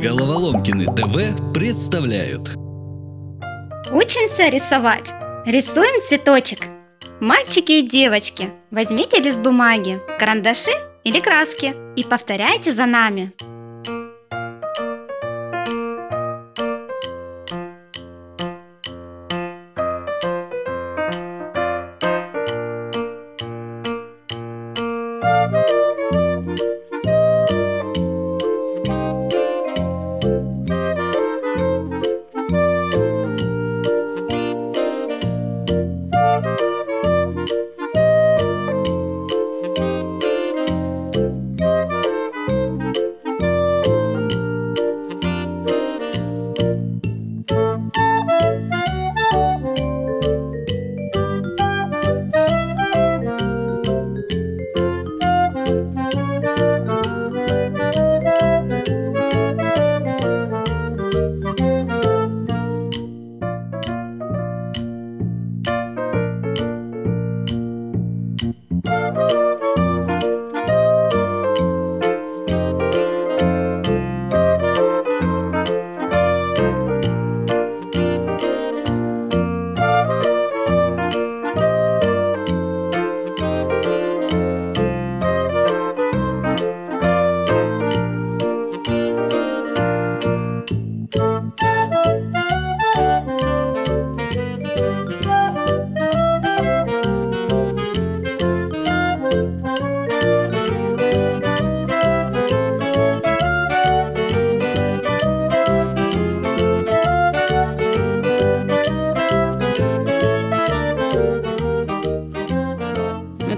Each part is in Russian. Головоломкины ТВ представляют. Учимся рисовать. Рисуем цветочек. Мальчики и девочки, возьмите лист бумаги, карандаши или краски и повторяйте за нами.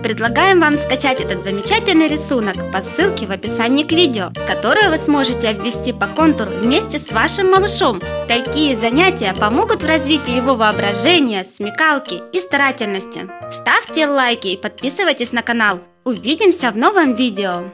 Предлагаем вам скачать этот замечательный рисунок по ссылке в описании к видео, которую вы сможете обвести по контуру вместе с вашим малышом. Такие занятия помогут в развитии его воображения, смекалки и старательности. Ставьте лайки и подписывайтесь на канал. Увидимся в новом видео!